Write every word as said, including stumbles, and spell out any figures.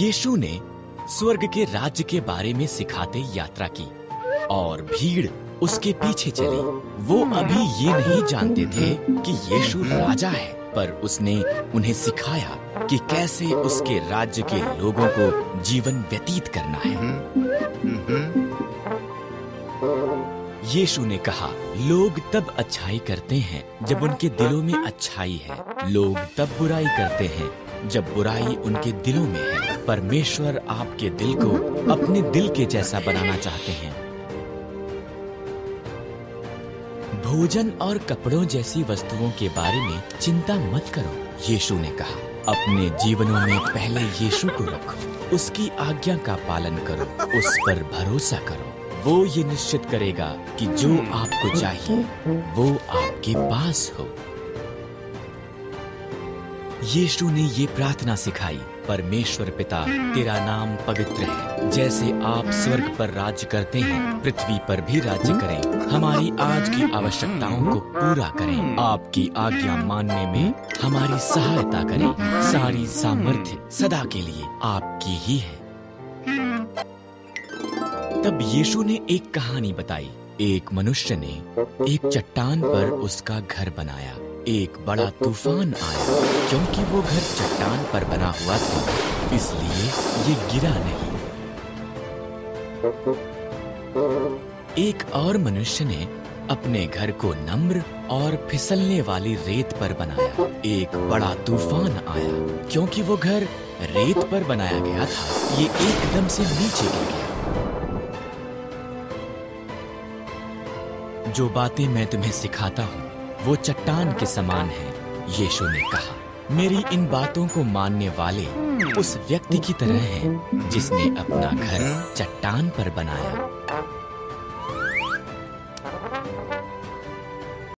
यीशु ने स्वर्ग के राज्य के बारे में सिखाते यात्रा की और भीड़ उसके पीछे चली। वो अभी ये नहीं जानते थे कि यीशु राजा है, पर उसने उन्हें सिखाया कि कैसे उसके राज्य के लोगों को जीवन व्यतीत करना है। यीशु ने कहा, लोग तब अच्छाई करते हैं जब उनके दिलों में अच्छाई है, लोग तब बुराई करते हैं जब बुराई उनके दिलों में है। परमेश्वर आपके दिल को अपने दिल के जैसा बनाना चाहते हैं। भोजन और कपड़ों जैसी वस्तुओं के बारे में चिंता मत करो, यीशु ने कहा। अपने जीवनों में पहले यीशु को रखो, उसकी आज्ञा का पालन करो, उस पर भरोसा करो। वो ये निश्चित करेगा कि जो आपको चाहिए वो आपके पास हो। यीशु ने ये प्रार्थना सिखाई, परमेश्वर पिता, तेरा नाम पवित्र है, जैसे आप स्वर्ग पर राज्य करते हैं पृथ्वी पर भी राज्य करें। हमारी आज की आवश्यकताओं को पूरा करें, आपकी आज्ञा मानने में हमारी सहायता करें। सारी सामर्थ्य सदा के लिए आपकी ही है। तब यीशु ने एक कहानी बताई। एक मनुष्य ने एक चट्टान पर उसका घर बनाया। एक बड़ा तूफान आया, क्योंकि वो घर चट्टान पर बना हुआ था, इसलिए ये गिरा नहीं। एक और मनुष्य ने अपने घर को नम्र और फिसलने वाली रेत पर बनाया। एक बड़ा तूफान आया, क्योंकि वो घर रेत पर बनाया गया था, ये एकदम से नीचे गिर गया। जो बातें मैं तुम्हें सिखाता हूँ वो चट्टान के समान है, यीशु ने कहा। मेरी इन बातों को मानने वाले उस व्यक्ति की तरह हैं जिसने अपना घर चट्टान पर बनाया।